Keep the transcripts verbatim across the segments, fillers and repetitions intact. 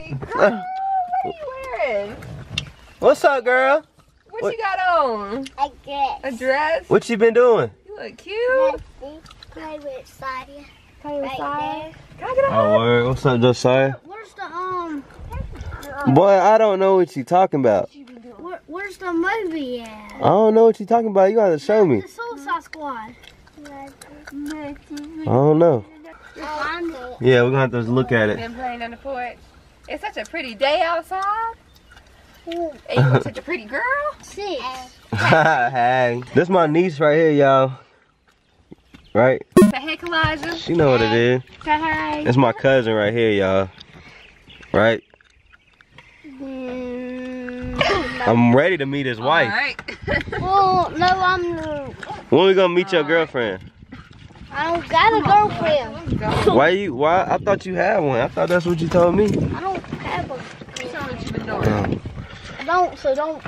Girl, what are you wearing? What's up, girl? What, what you got on? A dress. A dress? What you been doing? You look cute. Play with Sadia. Play with Sadia. Can I get a hug? Oh, word. What's up, Josiah? Where's the, um... Boy, I don't know what you talking about. Where, where's the movie at? I don't know what you talking about. You gotta show me. The Suicide Squad. I don't know. Yeah, we're gonna have to look at it. Been playing on the porch. It's such a pretty day outside. Ooh. And you're such a pretty girl. Six. Hey. This my niece right here, y'all. Right? Say hey, Kalijah. She know hey. What it is. Say hey. That's my cousin right here, y'all. Right? Mm, no. I'm ready to meet his All wife. Right. Well, no, I'm not. When we gonna meet All your right. girlfriend? I don't got a girlfriend. Why you? Why? I thought you had one. I thought that's what you told me. I don't have a girlfriend. Um, don't, so don't,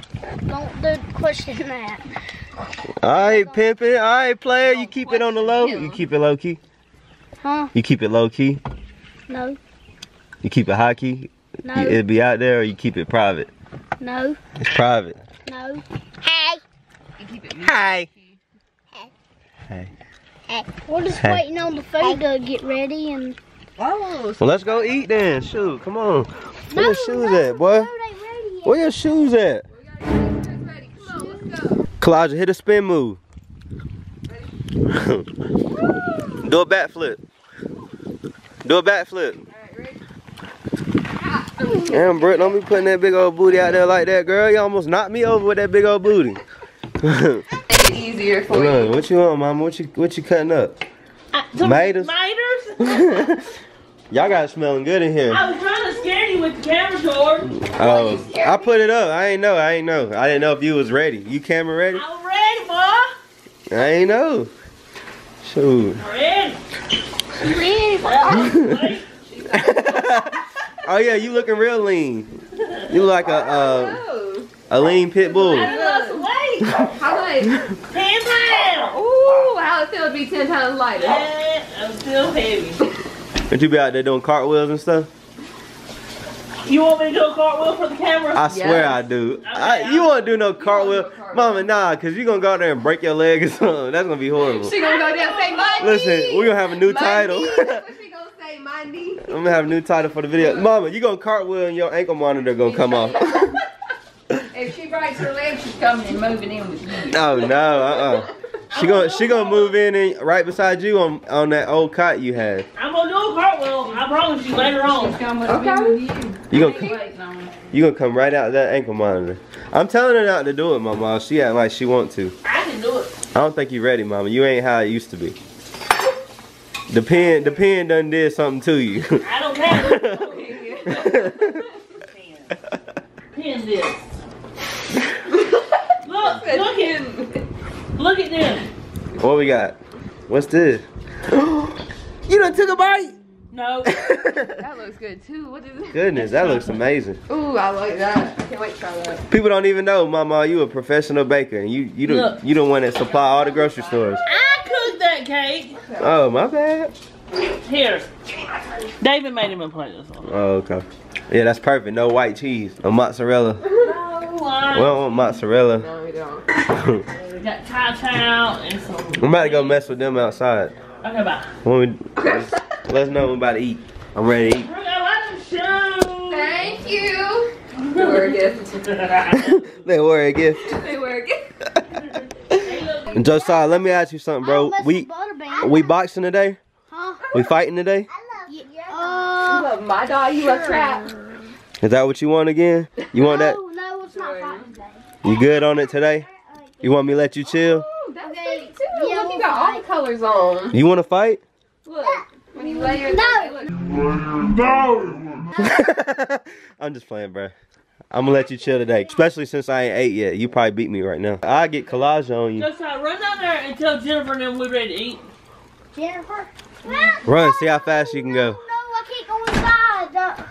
don't do question that. All right, pimpin'. All right, player. You keep it on the low. You keep it low key. Huh? You keep it low key. No. You keep it high key. No. It'll be out there, or you keep it private. No. It's private. No. Hey. You keep it. Hi. Hey. Hey. We're just hey. waiting on the food to get ready and. Oh, well, let's go eat then. Shoot, come on. Where no, your shoes no, at, boy? Where your shoes at? Kalijah, hit a spin move. Do a backflip. Do a backflip. Right, damn, Britt, don't be putting that big old booty out there like that, girl. You almost knocked me over with that big old booty. Easier for Look, you. What you on, mama? What you what you cutting up? Uh, Tomatoes. Y'all got smelling good in here. I was trying to scare you with the camera, George. Oh, oh I put it up. I ain't know. I ain't know. I didn't know if you was ready. You camera ready? I'm ready, boy. I ain't know. Shoot. I'm ready. You ready, boy? Oh yeah, you looking real lean. You look like a uh, a lean pit bull. How light? ten pounds! Ooh, how it feel to be ten times lighter? Yeah, I'm still heavy. Don't you be out there doing cartwheels and stuff? You want me to do a cartwheel for the camera? I swear yes. I do. Okay, I, you won't do no cartwheel. Do cartwheel. Mama, nah, because you're going to go out there and break your leg or something. That's going to be horrible. She going to go out there and say, my knee. Listen, we're going to have a new my title. Knee. That's what she going to say, my knee. I'm going to have a new title for the video. Mama, you're going to cartwheel and your ankle monitor going to come off. If she breaks her leg, she's coming and moving in with you. Oh no, uh-uh. She gonna she gonna move in and right beside you on on that old cot you had. I'm gonna do a cartwheel. I promise you later on. She's coming okay. with you. You gonna you gonna come right out of that ankle monitor. I'm telling her not to do it, Mama. She act like she want to. I can do it. I don't think you ready, Mama. You ain't how it used to be. The pen the pen done did something to you. I don't care. Pen did. Look, look at him. Look at them. What we got? What's this? You done took a bite? No. That looks good too. What is it? Goodness, that looks amazing. Ooh, I like that. I can't wait to try that. People don't even know, Mama, you a professional baker and you you don't look. You don't want to supply all the grocery stores. I cooked that cake. Oh, my bad. Here. David made him a plate this one. Oh, okay. Yeah, that's perfect. No white cheese. No mozzarella. We don't want mozzarella. No, we don't. We got Chow-Chow and some... I'm about to go mess with them outside. Okay, bye. When we, let's, let us know when we're about to eat. I'm ready to eat. We're gonna let them show. Thank you. They wear a gift. They wear a gift. They wear a gift. Josiah, let me ask you something, bro. We we boxing today? Huh? We fighting today? I love you. Uh, you love my dog. You love trap. Is that what you want again? You want that? You good on it today? You want me to let you chill? Oh, that's okay. Good too. Yeah, look, you got all the colors on. You want to fight? Look, when you lay your no. no. I'm just playing, bro. I'm going to let you chill today, especially since I ain't ate yet. You probably beat me right now. I get collage on you. Just uh, run down there and tell Jennifer and then we're ready to eat. Jennifer? Run, see how fast you can go. No, no, I can't go inside.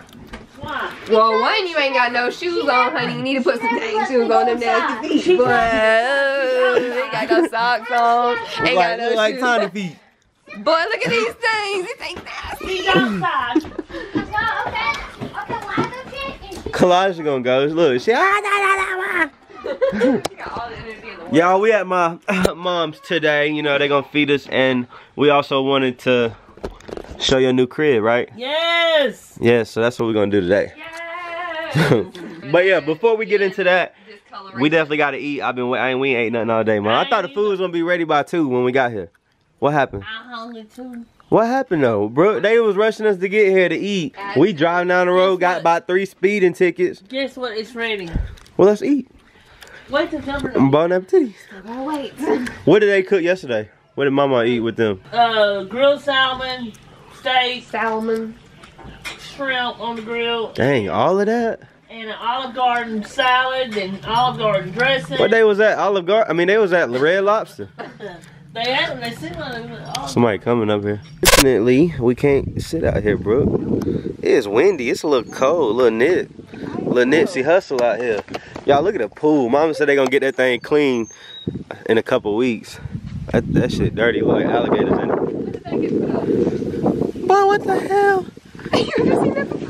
Well, one, you ain't got no shoes on, honey. You need to put some dang shoes on them nasty feet. She but, oh, ain't got no socks on. Ain't like, got no like shoes. Tiny feet. Boy, look at these things. These things nasty. She's outside. Okay, okay, why Kalijah gonna go. Look, she. Y'all, we at my mom's today. You know, they gonna feed us, and we also wanted to show you a new crib, right? Yes. Yeah, so that's what we're gonna do today. Yes. But yeah, before we get into that, we definitely gotta eat. I've been, I ain't, we ain't ate nothing all day, man. I thought the food was gonna be ready by two when we got here. What happened? I'm hungry too. What happened though, bro? They was rushing us to get here to eat. We driving down the road, got about three speeding tickets. Guess what? It's raining. Well, let's eat. What's the number? Bon appetit. Wait. What did they cook yesterday? What did Mama eat with them? Uh, grilled salmon, steak, salmon, shrimp on the grill. Dang, all of that. And an Olive Garden salad and Olive Garden dressing. What day was that? Olive Garden. I mean, they was at Red Lobster. They had, they sit on somebody coming up here. Fortunately, we can't sit out here, bro. It's windy. It's a little cold. A little nip. A little nipsy hustle out here. Y'all, look at the pool. Mama said they gonna get that thing clean in a couple weeks. That, that shit dirty with like alligators in it. Boy, what the hell?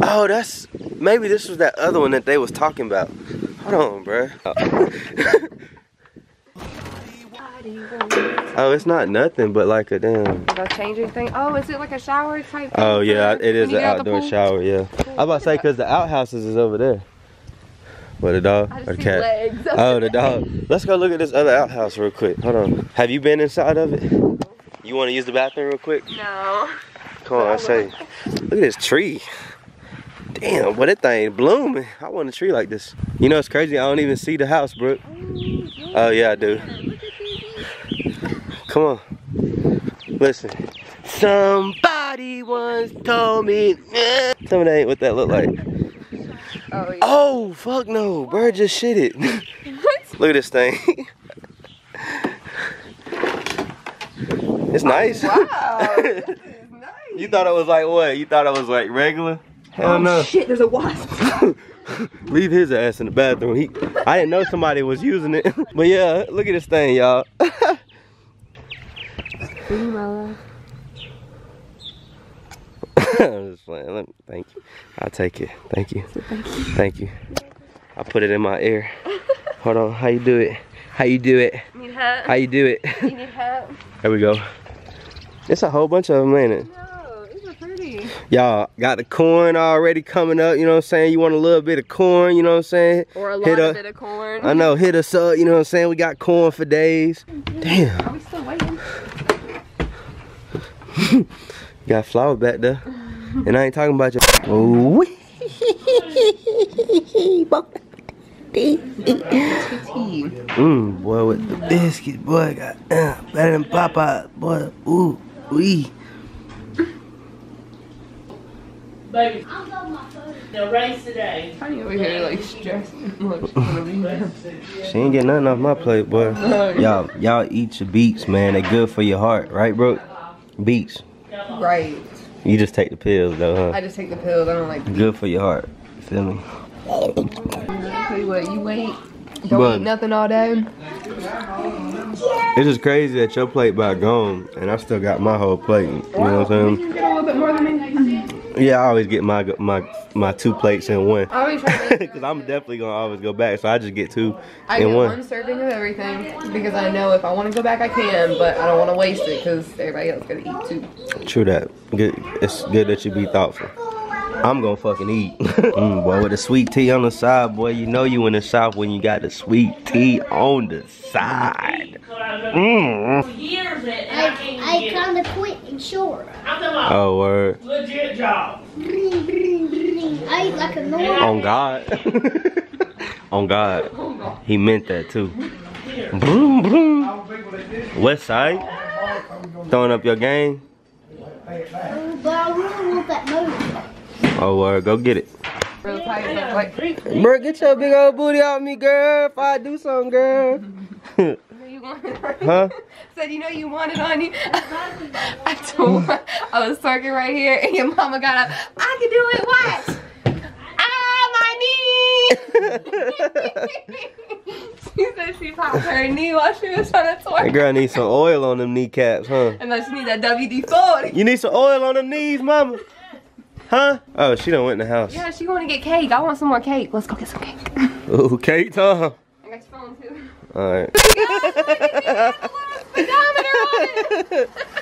Oh, that's... Maybe this was that other one that they was talking about. Hold on, bro. Oh. Oh, it's not nothing but like a damn. Did I change anything? Oh, is it like a shower type thing? Oh yeah, it is an outdoor shower. Yeah, I about to say because the outhouses is over there. What, a dog or cat? Oh, the dog. Let's go look at this other outhouse real quick. Hold on. Have you been inside of it? You want to use the bathroom real quick? No. Come on, I say. Look at this tree. Damn, what that thing blooming. I want a tree like this. You know it's crazy. I don't even see the house, Brooke. Oh yeah, I do. Come on, listen. Somebody once told me. Eh. Tell me that ain't what that look like. Oh, yeah. Oh fuck no, bird just shit it. What? Look at this thing. It's nice. Oh, wow, this is nice. You thought it was like what? You thought it was like regular? Hell oh, no. Shit, there's a wasp. Leave his ass in the bathroom. He, I didn't know somebody was using it. But yeah, look at this thing, y'all. I'm just playing. Let me, thank you. I'll take it. Thank you. Thank you. Thank you. I put it in my ear. Hold on. How you do it? How you do it? Need help? How you do it? You need help? There we go. It's a whole bunch of them, ain't it? No, these are pretty. Y'all got the corn already coming up. You know what I'm saying? You want a little bit of corn. You know what I'm saying? Or a little bit of corn. I know. Hit us up. You know what I'm saying? We got corn for days. Damn. Are we still waiting? Got flour back there, and I ain't talking about your. Oh, mm, boy, with the biscuit, boy, got uh, better than Popeye, boy. Ooh, wee. Baby, the race today. How you over here like stressing? She ain't getting nothing off my plate, boy. Y'all, y'all eat your beets, man. They good for your heart, right, bro? Beets. Right. You just take the pills though, huh? I just take the pills. I don't like the pills. Good for your heart. You feel me? Tell you what, you ain't don't but, eat nothing all day. It's just crazy that your plate about gone and I still got my whole plate. You know what I'm saying? You get a little bit more than me. Yeah, I always get my my my two plates in one. I always try to because I'm definitely gonna always go back, so I just get two I in one. I get one serving of everything because I know if I want to go back I can, but I don't want to waste it because everybody else gotta eat too. True that. Good. It's good that you be thoughtful. I'm gonna fucking eat. mm, boy, with the sweet tea on the side, boy, you know you in the South when you got the sweet tea on the side. Mm. I, I kind of quit and sure. Oh, word. Legit job. I eat like a normal. On God. On God. He meant that too. Broom, broom. West side. Throwing up your game. Oh, but I really want that motor. Oh, word. Go get it. Bro, get your big old booty off me, girl. If I do something, girl. Huh? Said you know you wanted on you. I told her I was talking right here, and your mama got up. I can do it. What? Ah, my knee. She said she popped her knee while she was trying to twerk. That girl needs some oil on them kneecaps, huh? And then she need that W D forty. You need some oil on them knees, mama. Huh? Oh, she done went in the house. Yeah, she going to get cake. I want some more cake. Let's go get some cake. Oh, cake time. I got your phone too. Alright.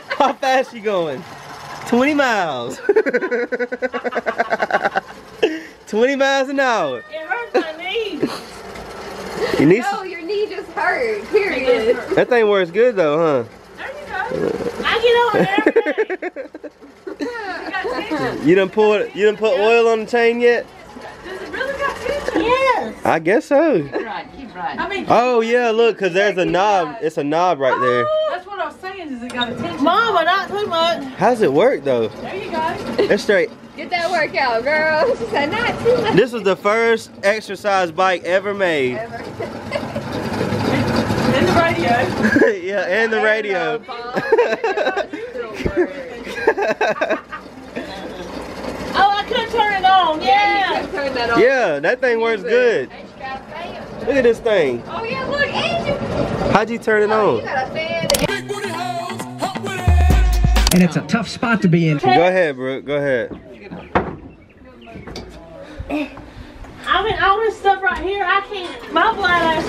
How fast she going? twenty miles. twenty miles an hour. It hurts my knee. Your knee? No, your knee just hurt. Period. Hurt. That thing works good though, huh? There you go. I get on it every day. You done put you done put oil on the chain yet? Does it really got tension? Yes. I guess so. Keep riding, keep riding. I mean, oh yeah, look, cause there's a knob. Riding. It's a knob right there. Oh, that's what I was saying. Is it got a tension? Mama, not too much. How's it work though? There you go. It's straight. Get that workout, girl. She said not too much. This is the first exercise bike ever made. Ever. And the radio. Yeah, and the radio. Yeah. Yeah, that, yeah, that thing works good. Look at this thing. Oh yeah, look, Angel. How'd you turn it oh, on? You gotta fan it. And it's a tough spot to be in. Go ahead, Brooke. Go ahead. I mean, all this stuff right here, I can't. My blind eyes.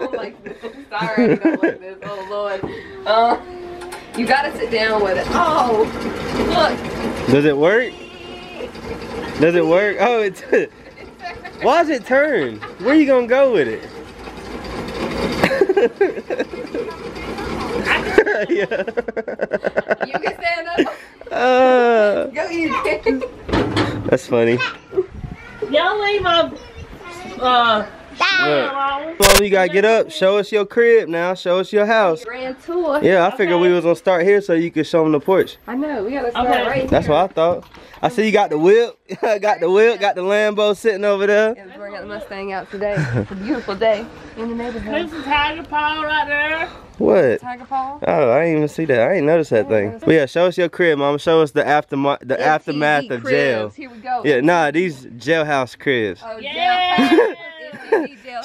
I'm like this. I'm sorry, I'm like this. Oh Lord. Uh, you gotta sit down with it. Oh, look. Does it work? Does it work? Oh, it's. Why does it turn? Where are you gonna go with it? Yeah. You can stand up. Uh, go eat it. That's funny. Y'all leave my. Uh, Mom, well, you gotta get up. Show us your crib now. Show us your house. Grand tour. Yeah, I okay. figured we was gonna start here so you could show them the porch. I know. We gotta start okay. right here. That's what I thought. I see you got the whip, got the whip, got the Lambo sitting over there. Yeah, we got the Mustang out today. It's a beautiful day in the neighborhood. There's a Tiger Paw right there. What? Tiger Paw. Oh, I didn't even see that. I didn't notice that thing. But yeah, show us your crib, Mom. Show us the aftermath, the M T V aftermath cribs. Of jail. Here we go. Yeah, nah, these jailhouse cribs. Oh yeah.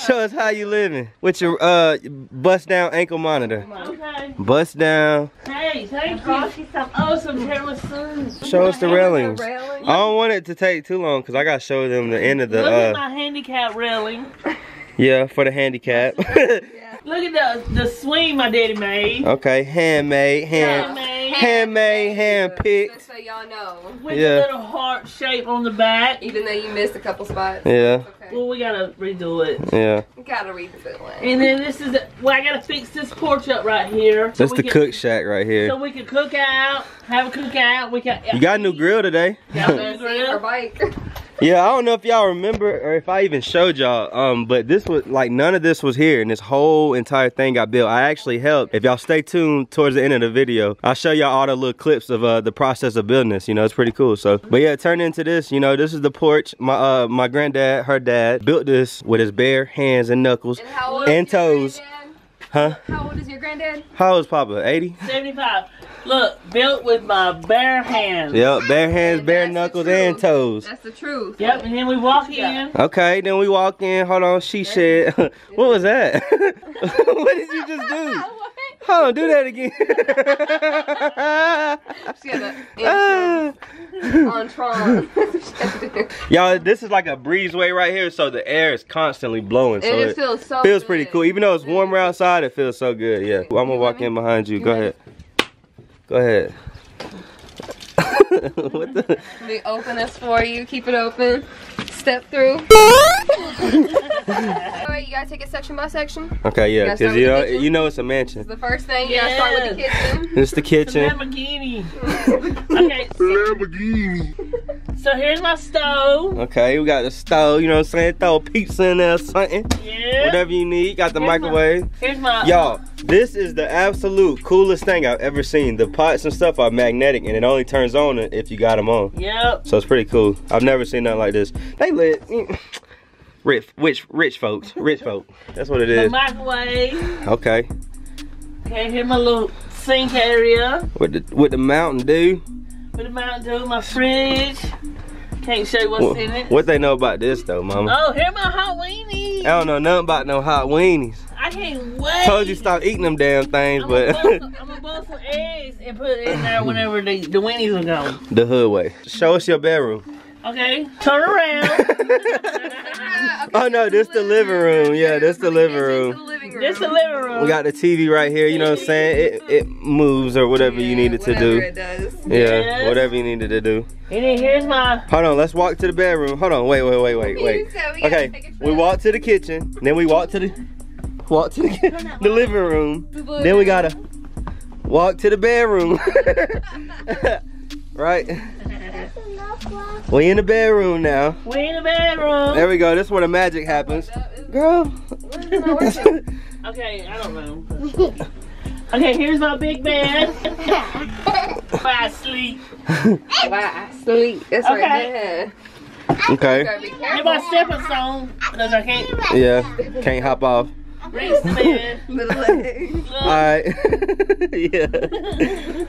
Show us how you living with your uh bust down ankle monitor. Okay. Bust down. Hey, thank you. Oh, some careless soon. Show us the railings. the railings. I don't want it to take too long because I gotta show them the end of the. Look uh, at my handicap railing. Yeah, for the handicap. Yeah. Look at the the swing my daddy made. Okay, handmade, hand, handmade, handmade, hand picked. Just so y'all know. With yeah. a little heart shape on the back, even though you missed a couple spots. Yeah. Okay. Well, we gotta redo it. Yeah. We gotta redo it. And then this is the, well, I gotta fix this porch up right here. So That's the can, cook shack right here. So we can cook out, have a cookout. We can. You got a new grill today. Got a new grill. Our bike. Yeah, I don't know if y'all remember or if I even showed y'all, um, but this was like none of this was here and this whole entire thing got built. I actually helped. If y'all stay tuned towards the end of the video, I'll show y'all all the little clips of uh, the process of building this. You know, it's pretty cool. So, but yeah, turn into this. You know, this is the porch. My uh, my granddad, her dad, built this with his bare hands and knuckles and, how old and toes. Huh? How old is your granddad? How old is Papa? eighty? seventy-five. Look, built with my bare hands. Yep, bare hands, and bare knuckles, and toes. That's the truth. Yep, and then we walk in. Okay, then we walk in. Hold on, she said. What was that? What did you just do? Hold on, do that again. She had an on Tron. Y'all, this is like a breezeway right here, so the air is constantly blowing. So it, it feels so feels good. Pretty cool. Even though it's warmer outside, it feels so good. Yeah. I'm going to walk in behind you. Go ahead. Go ahead. What the? We open this for you. Keep it open. Step through. Alright, you gotta take it section by section. Okay, yeah, because you, you know you know it's a mansion. It's the first thing you yes. gotta start with the kitchen. It's the kitchen. Lamborghini. Okay. Lamborghini. So here's my stove. Okay, we got the stove. You know what I'm saying? Throw pizza in there, or something. Yeah. Whatever you need. Got the here's microwave. My, here's my. Y'all, this is the absolute coolest thing I've ever seen. The pots and stuff are magnetic, and it only turns on if you got them on. Yep. So it's pretty cool. I've never seen nothing like this. They lit. Rich, rich, rich folks, rich folk. That's what it is. The microwave. Okay. Okay, here's my little sink area. With the with the Mountain Dew. With the Mountain Dew, my fridge. Can't show you what's well, in it. What they know about this though, Mama? Oh, here's my hot weenies. I don't know nothing about no hot weenies. I can't wait. Told you stop eating them damn things, I'm but. Gonna some, I'm gonna boil some eggs and put it in there whenever the, the weenies are gone. The hood way. Show us your bedroom. Okay, turn around. Okay, oh no, this the living room. room. Yeah, this the living room. This the living room. We got the T V right here. You know what I'm saying? It it moves or whatever yeah, you needed to do. It does. Yeah, yes. Whatever you needed to do. And then here's my. Hold on, let's walk to the bedroom. Hold on, wait, wait, wait, wait, wait. We okay, we walk to the kitchen, then we walk to the walk to the, the living room. Then we gotta walk to the bedroom. Right. We in the bedroom now. We in the bedroom. There we go. This is where the magic happens. Girl. Okay, I don't know. Okay, here's my big bed. Bye, sleep. Bye, sleep. That's okay. Right there. Okay. If I step on something, because I can't. Yeah, can't hop off. Raise the bed. All right. Yeah.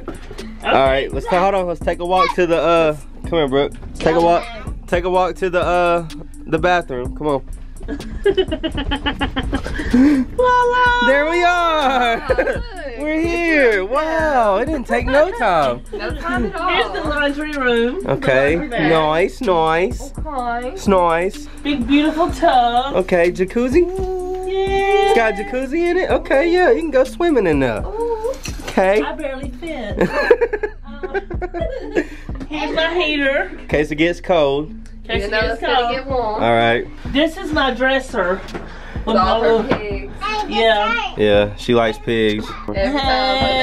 Okay. All right. Let's hold on. Let's take a walk to the uh. Come here, Brooke. Take a walk. Take a walk to the uh the bathroom. Come on. There we are. Oh, we're here. Wow. It didn't take no time. No time at all. Here's the laundry room. Okay. Laundry nice, nice. Okay. It's nice. Big beautiful tub. Okay, jacuzzi. Yeah. It's got a jacuzzi in it. Okay, yeah, you can go swimming in there. Ooh. Okay. I barely fit. um. Here's my heater. In case it gets cold. In case it gets cold. Get warm. All right. This is my dresser. With all her little... pigs. Yeah. Yeah, she likes pigs. Every time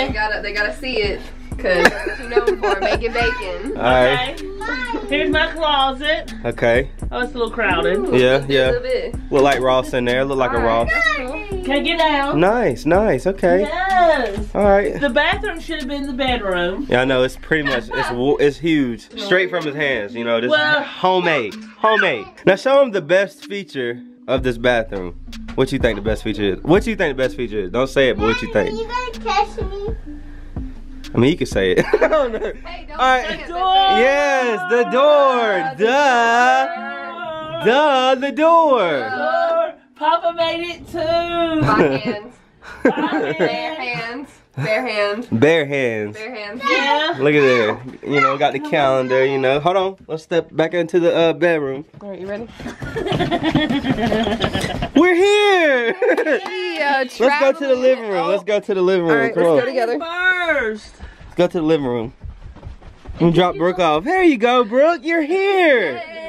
they gotta, they gotta see it. Cause that's what you know for, making bacon. All right. Okay. Here's my closet. Okay. Oh, it's a little crowded. Ooh, yeah, yeah. A little bit. Look like Ross in there. Look like all a Ross. Right. Can I get out? Nice, nice. Okay. Yes. All right. The bathroom should have been the bedroom. Yeah, I know. It's pretty much it's it's huge, straight from his hands. You know, this well, is homemade, homemade. Now show him the best feature of this bathroom. What you think the best feature is? What you think the best feature is? Don't say it, but what you think? Are you gonna catch me? I mean, you can say it. I don't know. Hey, don't all right. The door. Yes, the door. Duh. Duh. The door. Duh. Papa made it too. By hands. By hands. Bare hands. Bare hands. Bare hands. Bare hands. Yeah. Look at there. You know, got the calendar, you know. Hold on. Let's step back into the uh, bedroom. All right, you ready? We're here. Hey, uh, let's go to the living room. Let's go to the living room. All right, let's go together. First. Let's go to the living room. I'm going to drop Brooke off. There you go, Brooke. You're here. Hey.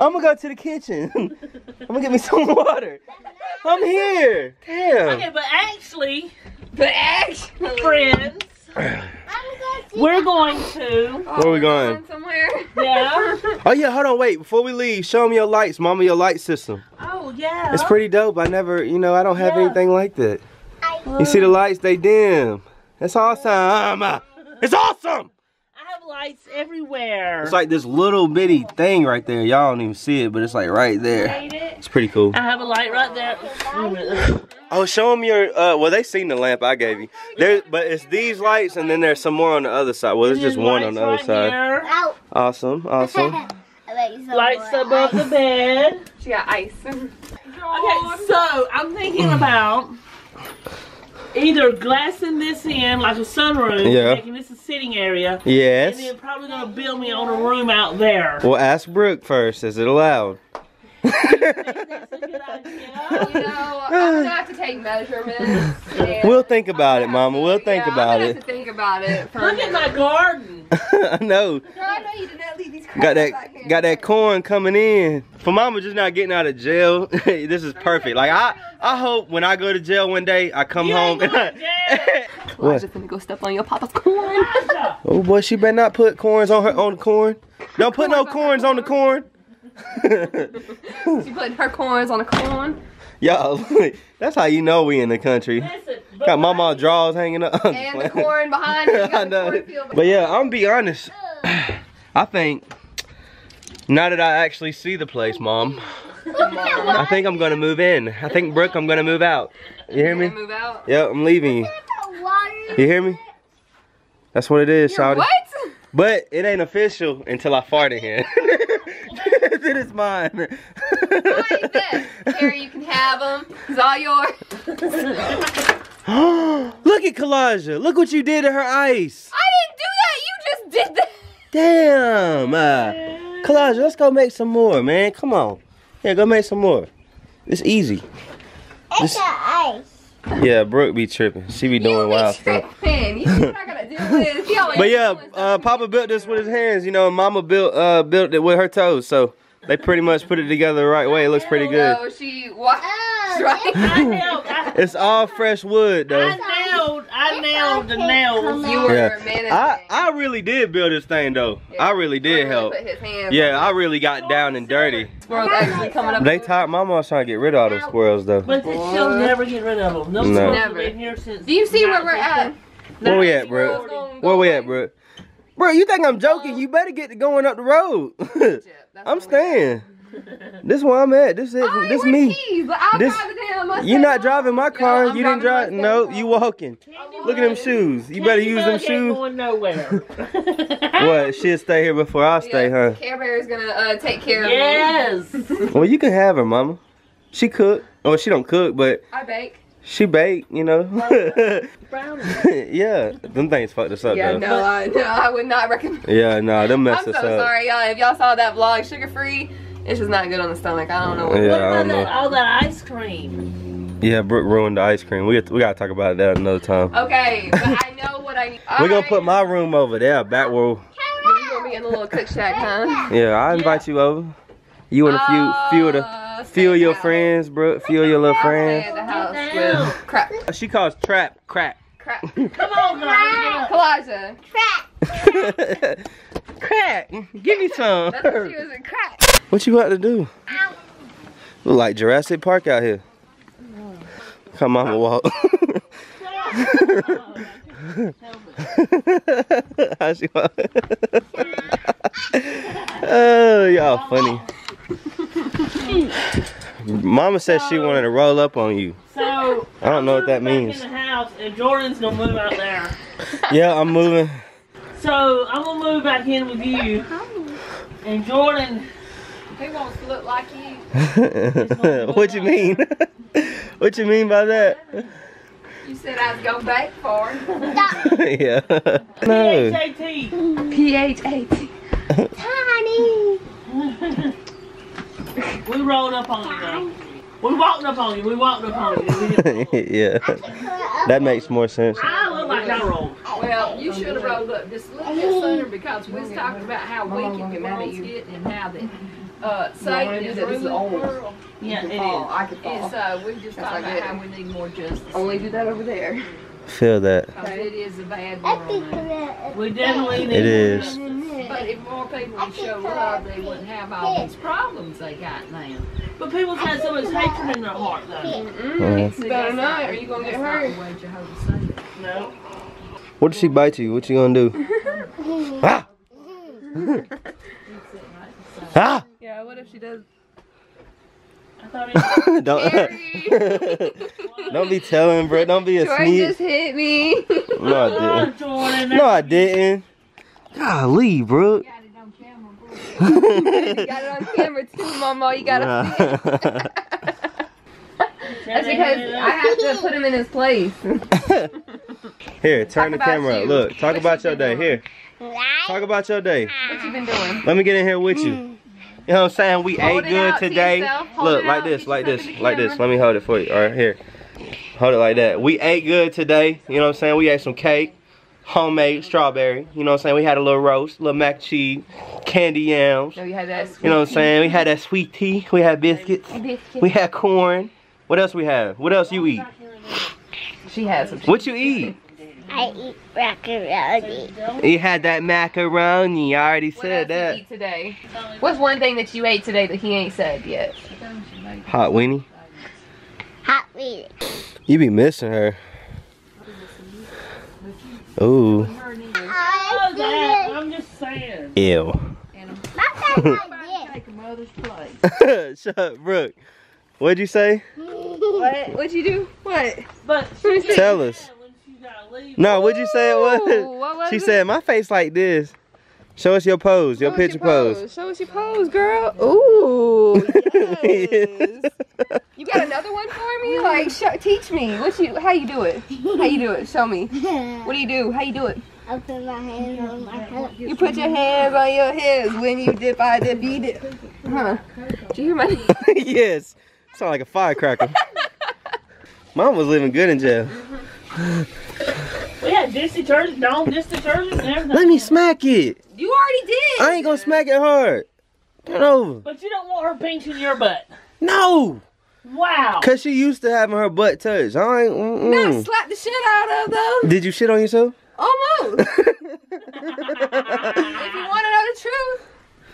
I'm gonna go to the kitchen. I'm gonna get me some water. I'm here. Damn. Okay, but actually, but actually, friends, we're going to. Where are we going? Somewhere. Yeah. Oh yeah. Hold on. Wait. Before we leave, show them your lights, Mama. Your light system. Oh yeah. It's pretty dope. I never, you know, I don't have yeah. anything like that. I you see the lights? They dim. That's awesome. It's awesome. Lights everywhere. It's like this little bitty thing right there. Y'all don't even see it, but it's like right there. It's pretty cool. I have a light right there. Oh, show them your, uh, well, they seen the lamp I gave you. There, but it's these lights, and then there's some more on the other side. Well, there's just one on the other side. Awesome, awesome. Lights above the bed. She got ice. Okay, so I'm thinking about either glassing this in like a sunroom, yeah. Making this a sitting area. Yes. And then probably gonna build me on a room out there. Well, ask Brooke first. Is it allowed? You think that's a good idea? You know, I'm gonna have to take measurements. We'll think about it, Mama. We'll think yeah, about I'm it. Have to think about it. Look at my garden. I know. Girl, I know you did not leave these. Got that, got that corn coming in. For Mama just not getting out of jail, this is perfect. Like I, I hope when I go to jail one day, I come you home. Ain't going to jail. Well, I'm just gonna go step on your papa's corn. Oh boy, she better not put corns on her on the corn. Don't put corn no corns on the corn. She putting her corns on a corn. Y'all, that's how you know we in the country. Listen, got my mom drawers hanging up. And the corn behind her. I know. But yeah, I'm gonna be honest. I think, now that I actually see the place, Mom, I think I'm gonna move in. I think, Brooke, I'm gonna move out. You hear me? Move out? Yep, I'm leaving you. You hear me? That's what it is, Shawty. What? But it ain't official until I fart in here. It is mine. Mine's it. Here, you can have them. It's all yours. Look at Kalijah. Look what you did to her ice. I didn't do that. You just did that. Damn. Uh, Kalijah, let's go make some more, man. Come on. Here, go make some more. It's easy. It's this... ice. Yeah, Brooke be tripping. She be doing you be wild stuff. You not gonna do this. But yeah, uh, Papa built this with his hands, you know, and Mama built uh, built it with her toes, so they pretty much put it together the right way. It looks pretty good. Oh, she washed right. I nailed, I, it's all fresh wood, though. I nailed, I nailed the nails. You were yeah. a man I, I really did build this thing, though. Yeah. I really did I really help. Put his hands yeah, I really got down and dirty. Squirrels actually coming up. They taught my mom trying to get rid of all the squirrels, though. But she'll never get rid of them. No, no. squirrels never. Been here since. Do you see where we're at? Where we at, bro? Where we at, bro? Bro, you think I'm joking? You better get to going up the road. I'm staying. This is where I'm at. This is oh, this me. Keys, this, you're not driving my car. No, you didn't drive. No, you walking. Look at them shoes. You better use them shoes. Going nowhere. What? She'll stay here before I stay, yeah, huh? Care Bear is gonna uh, take care of me. Yes. Well, you can have her, Mama. She cook. Oh, she don't cook, but I bake. She baked, you know. Brown. Yeah, them things fucked us up. Yeah, though. no, I, no, I would not recommend. Yeah, no, them messed us so up. I'm so sorry, y'all. If y'all saw that vlog, sugar free, it's just not good on the stomach. I don't know. What, yeah, what about that, all that ice cream? Yeah, Brooke ruined the ice cream. We got, we gotta talk about that another time. Okay, but I know what I need. We're right. gonna put my room over there, back row. You gonna be in the little cook shack, huh? Yeah, I invite yeah. you over. You and a few, uh, few of the. Feel your friends, bro. Feel your little friends. The house with crap. She calls trap crap. Crap. Come on, guys. Kalijah. Crack. Crack. Give me some. That's what she was in crack. What you about to do? Ow. Look like Jurassic Park out here. Oh. Come on, walk. How she walk? Oh, y'all funny. Mama said so, she wanted to roll up on you. So I don't know what that means. In the house, and Jordan's gonna move out there. Yeah, I'm moving. So I'm gonna move back in with you. And Jordan, he wants to look like you. Look what you mean? What you mean by that? You said I was gonna bake for him. Yeah. No. P H A T. P H A T. Tiny. We rolled up on you, though. We walked up on you. We walked up on you. Yeah. That makes more sense. I look like I rolled. Well, you should have rolled up just a little bit sooner because we was talking about how weak it can get and how that uh, Satan is in the world. Yeah, it is. I could fall. Uh, we just talking about how we need more justice. Only do that over there. Feel that. It is a bad world. We definitely need it is. But if more people would show up, they wouldn't have all these problems they got now. But people's had so much hatred in their heart, though. Mm-hmm. Mm-hmm. It's better not. Are you going to get hurt? No. What if she bites you? What you going to do? Ah! Ah! Yeah, what if she does? don't, don't be telling, bro. Don't be a Jordan sneak. Jordan just hit me. No, I didn't. Jordan, no, I didn't. Golly, bro. You got it on camera, bro. You got it on camera too, Mama. You got nah. it. That's because I have to put him in his place. Here, turn talk the camera up. Look, talk what about you your day. Doing? Here. Talk about your day. What you been doing? Let me get in here with you. You know what I'm saying? We hold ate good today. To Look, like out. this, like this, like this. Let me hold it for you. All right, here. Hold it like that. We ate good today. You know what I'm saying? We ate some cake. Homemade strawberry, you know what I'm saying? We had a little roast, little mac cheese, candy yams. No, you had that sweet You know what I'm saying? We had that sweet tea, we had biscuits, biscuits. We had corn. What else we have? What else you eat? She had some. What you eat? I eat macaroni. You had that macaroni. I already said that. What else you eat today? What's one thing that you ate today that he ain't said yet? Hot weenie. Hot weenie. You be missing her. Ooh. I know that. I'm just saying. Ew. Shut up, Brooke. What'd you say? What? What'd you do? What? But tell us. No, what'd you say it was? What was she it? said, my face like this. Show us your pose, your Show picture your pose. pose. Show us your pose, girl. Ooh, yes. Yes. You got another one for me? Like, show, teach me. What you? How you do it? How you do it? Show me. What do you do? How you do it? I put my hands on my hips. You put your hands on your hips when you dip, I dip, you dip. Huh? Do you hear my? Yes. Sound like a firecracker. Mom was living good in jail. We had dish detergent, dome dish detergent, and everything. Let me smack it. You already did. I ain't gonna smack it hard. Turn over. But you don't want her pinching your butt. No. Wow. Cause she used to having her butt touched. I ain't. Mm-mm. Not slap the shit out of though. Did you shit on yourself? Almost. If you want to know the truth.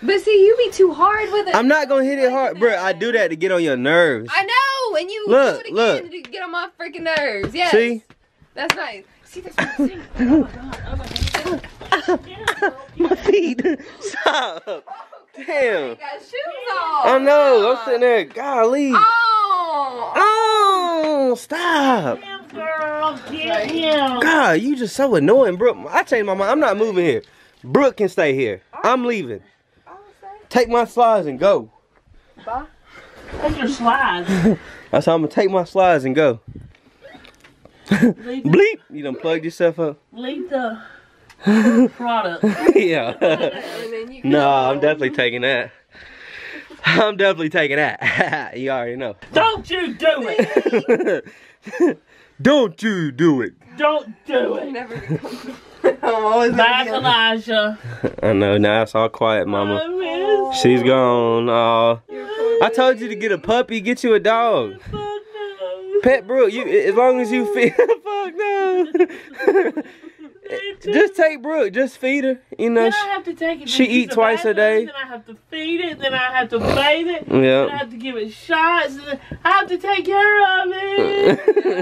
But see, you be too hard with it. I'm not going to hit it hard. Bruh, I do that to get on your nerves. I know. And you look, do it look. again to get on my freaking nerves. Yes. See? That's nice. See, that's what I'm saying. Oh, my God. Oh, my God. My feet. Stop. Oh, damn. You got shoes on. I know. I'm sitting there. Golly. Oh. Oh. Stop. Damn, girl. Damn. God, you just so annoying, Brooke. I changed my mind. I'm not moving here. Brooke can stay here. Right. I'm leaving. Take my slides and go. Bye. Take your slides. That's how I'm gonna take my slides and go. Bleep. You done plugged yourself up. Bleep the product. Yeah. Nah, I'm definitely taking that. I'm definitely taking that. You already know. Don't you do it. Don't you do it. Don't do it. Never. I'm always Bye, Kalijah. I know, now it's all quiet, Mama. Oh, she's gone. Oh. I told you to get a puppy, get you a dog. Fuck no. Pet Brooke, you, as long as you feed her. Fuck no. Just take Brooke, just feed her. You know, then I have to take it. She eats twice a day. Then I have to feed it, then I have to bathe it, yep. Then I have to give it shots, and then I have to take care of it.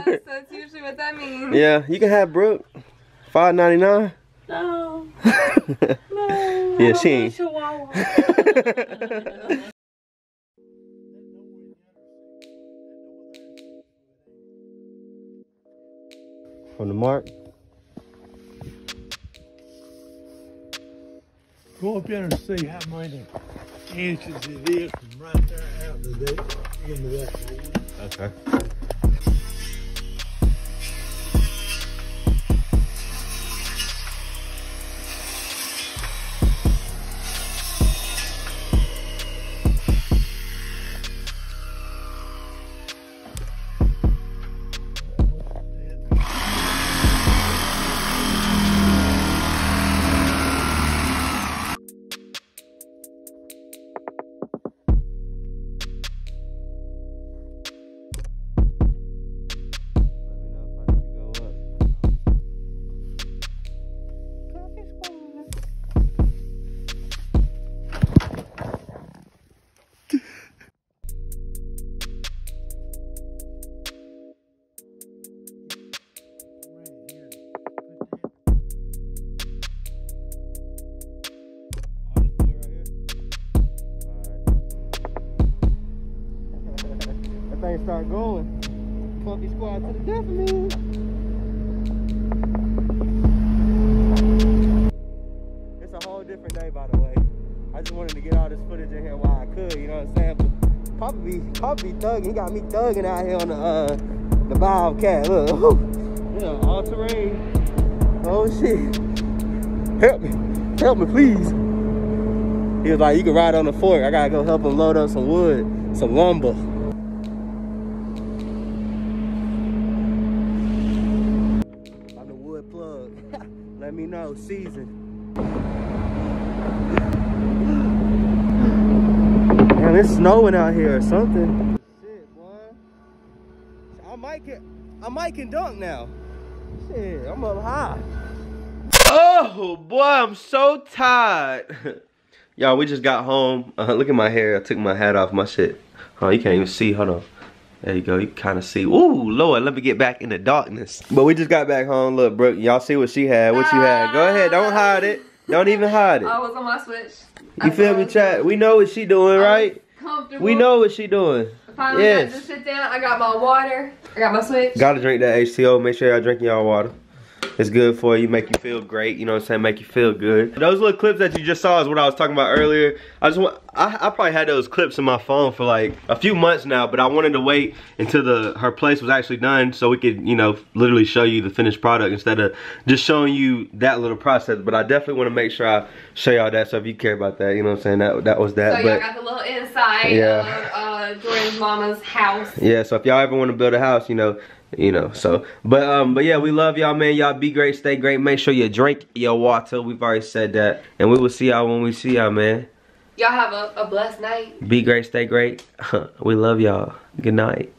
Yes, that's usually what that means. Yeah, you can have Brooke. Five ninety nine? No. No. Yeah, she ain't. From the mark. Go up there and see how many inches it is from right there out of the end of that. Okay. Start going. Puppy squad to the death, man. It's a whole different day, by the way. I just wanted to get all this footage in here while I could, you know what I'm saying? But Poppy, Poppy thugging. He got me thugging out here on the uh, the Bobcat. Look, whew. Yeah, all terrain. Oh shit! Help me, help me, please. He was like, "You can ride on the fork." I gotta go help him load up some wood, some lumber. Let me know, season. Man, it's snowing out here or something. Shit, boy. I might can, I might can dunk now. Shit, I'm up high. Oh boy, I'm so tired. Y'all, we just got home. Uh, look at my hair. I took my hat off. My shit. Oh, you can't even see. Hold on. There you go, you kind of see. Ooh, Lord, let me get back in the darkness. But we just got back home. Look, Brooke, y'all see what she had, what you had. Go ahead, don't hide it. Don't even hide it. I was on my switch. You feel me, chat? We know what she doing, right? Comfortable. We know what she doing. Finally, I just sit down. I got my water. I got my switch. Gotta drink that H two O. Make sure y'all drinking y'all water. It's good for you, make you feel great, you know what I'm saying, make you feel good. Those little clips that you just saw is what I was talking about earlier. I just want, I, I probably had those clips in my phone for like a few months now, but I wanted to wait until the her place was actually done so we could, you know, literally show you the finished product instead of just showing you that little process. But I definitely want to make sure I show y'all that, so if you care about that, you know what I'm saying, that, that was that. So y'all got the little inside yeah. of uh, Jordan's mama's house. Yeah, so if y'all ever want to build a house, you know, you know, so, but, um, but yeah, we love y'all, man. Y'all be great, stay great. Make sure you drink your water. We've already said that. And we will see y'all when we see y'all, man. Y'all have a, a blessed night. Be great, stay great. We love y'all. Good night.